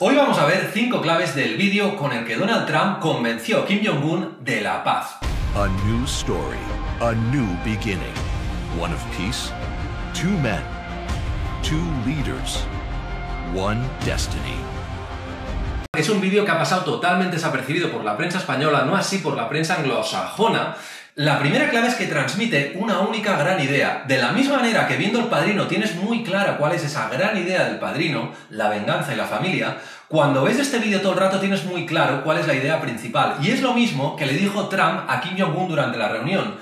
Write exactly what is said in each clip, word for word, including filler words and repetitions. Hoy vamos a ver cinco claves del vídeo con el que Donald Trump convenció a Kim Jong-un de la paz. A new story, a new beginning. One of peace, two men, two leaders, one destiny. Es un vídeo que ha pasado totalmente desapercibido por la prensa española, no así por la prensa anglosajona. La primera clave es que transmite una única gran idea. De la misma manera que viendo El Padrino tienes muy clara cuál es esa gran idea del Padrino, la venganza y la familia, cuando ves este vídeo todo el rato tienes muy claro cuál es la idea principal. Y es lo mismo que le dijo Trump a Kim Jong-un durante la reunión,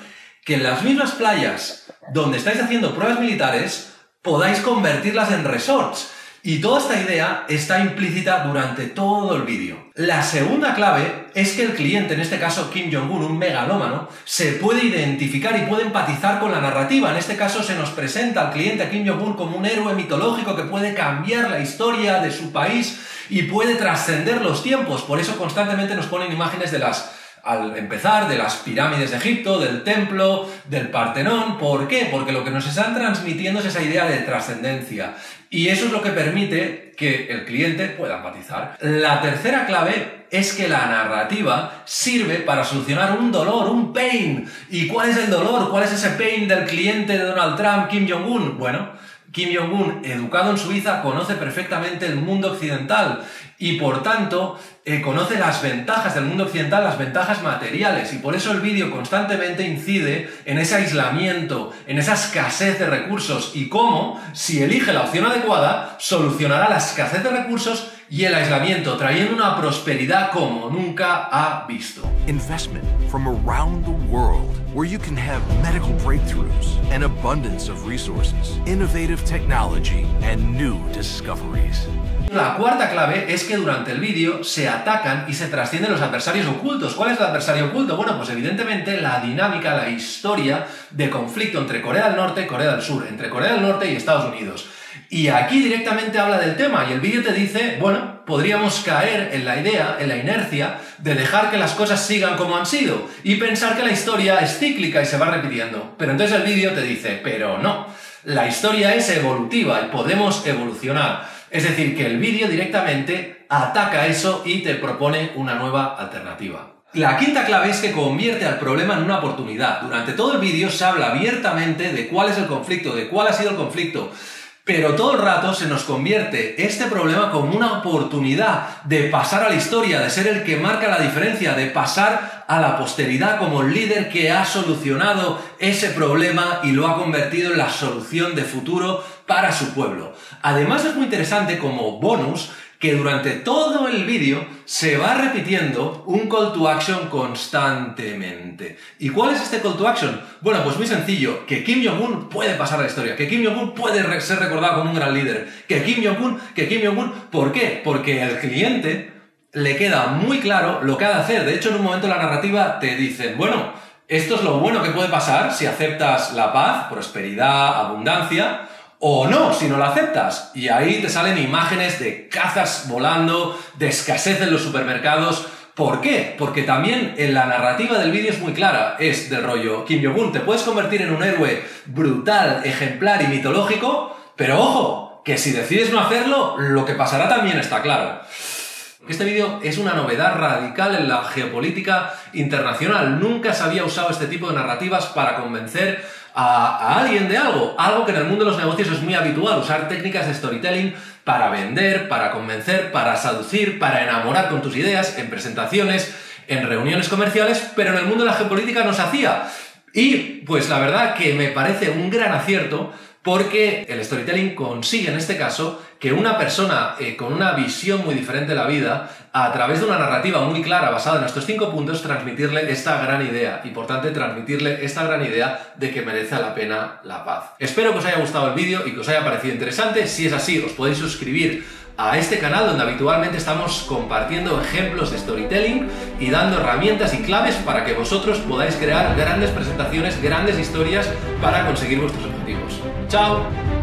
que en las mismas playas donde estáis haciendo pruebas militares podáis convertirlas en resorts. Y toda esta idea está implícita durante todo el vídeo. La segunda clave es que el cliente, en este caso Kim Jong-un, un megalómano, se puede identificar y puede empatizar con la narrativa. En este caso se nos presenta al cliente, a Kim Jong-un, como un héroe mitológico que puede cambiar la historia de su país y puede trascender los tiempos. Por eso constantemente nos ponen imágenes de las... al empezar, de las pirámides de Egipto, del templo, del Partenón. ¿Por qué? Porque lo que nos están transmitiendo es esa idea de trascendencia. Y eso es lo que permite que el cliente pueda empatizar. La tercera clave es que la narrativa sirve para solucionar un dolor, un pain. ¿Y cuál es el dolor? ¿Cuál es ese pain del cliente de Donald Trump, Kim Jong-un? Bueno, Kim Jong-un, educado en Suiza, conoce perfectamente el mundo occidental y, por tanto, eh, conoce las ventajas del mundo occidental, las ventajas materiales. Y por eso el vídeo constantemente incide en ese aislamiento, en esa escasez de recursos y cómo, si elige la opción adecuada, solucionará la escasez de recursos y el aislamiento, trayendo una prosperidad como nunca ha visto. Investment from around the world, where you can have medical breakthroughs, an abundance of resources, innovative technology and new discoveries. La cuarta clave es que durante el vídeo se atacan y se trascienden los adversarios ocultos. ¿Cuál es el adversario oculto? Bueno, pues evidentemente la dinámica, la historia de conflicto entre Corea del Norte y Corea del Sur, entre Corea del Norte y Estados Unidos. Y aquí directamente habla del tema y el vídeo te dice, bueno, podríamos caer en la idea, en la inercia de dejar que las cosas sigan como han sido y pensar que la historia es cíclica y se va repitiendo. Pero entonces el vídeo te dice, pero no, la historia es evolutiva y podemos evolucionar. Es decir, que el vídeo directamente ataca eso y te propone una nueva alternativa. La quinta clave es que convierte al problema en una oportunidad. Durante todo el vídeo se habla abiertamente de cuál es el conflicto, de cuál ha sido el conflicto. Pero todo el rato se nos convierte este problema como una oportunidad de pasar a la historia, de ser el que marca la diferencia, de pasar a la posteridad como el líder que ha solucionado ese problema y lo ha convertido en la solución de futuro para su pueblo. Además es muy interesante como bonus que durante todo el vídeo se va repitiendo un call to action constantemente. ¿Y cuál es este call to action? Bueno, pues muy sencillo, que Kim Jong-un puede pasar a la historia, que Kim Jong-un puede ser recordado como un gran líder, que Kim Jong-un, que Kim Jong-un... ¿Por qué? Porque al cliente le queda muy claro lo que ha de hacer. De hecho, en un momento la narrativa te dice, bueno, esto es lo bueno que puede pasar si aceptas la paz, prosperidad, abundancia... O no, si no la aceptas. Y ahí te salen imágenes de cazas volando, de escasez en los supermercados. ¿Por qué? Porque también en la narrativa del vídeo es muy clara. Es del rollo, Kim Jong-un, te puedes convertir en un héroe brutal, ejemplar y mitológico, pero ojo, que si decides no hacerlo, lo que pasará también está claro. Este vídeo es una novedad radical en la geopolítica internacional. Nunca se había usado este tipo de narrativas para convencer a, a alguien de algo. Algo que en el mundo de los negocios es muy habitual, usar técnicas de storytelling para vender, para convencer, para seducir, para enamorar con tus ideas, en presentaciones, en reuniones comerciales, pero en el mundo de la geopolítica no se hacía. Y pues la verdad que me parece un gran acierto porque el storytelling consigue en este caso que una persona eh, con una visión muy diferente de la vida, a través de una narrativa muy clara basada en estos cinco puntos, transmitirle esta gran idea, y por tanto transmitirle esta gran idea de que merece la pena la paz. Espero que os haya gustado el vídeo y que os haya parecido interesante. Si es así, os podéis suscribir a este canal donde habitualmente estamos compartiendo ejemplos de storytelling y dando herramientas y claves para que vosotros podáis crear grandes presentaciones, grandes historias para conseguir vuestros objetivos. ¡Chao!